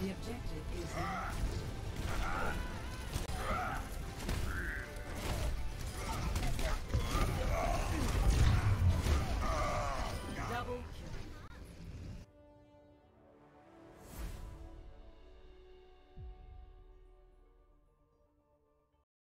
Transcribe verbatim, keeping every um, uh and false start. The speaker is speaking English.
The objective is...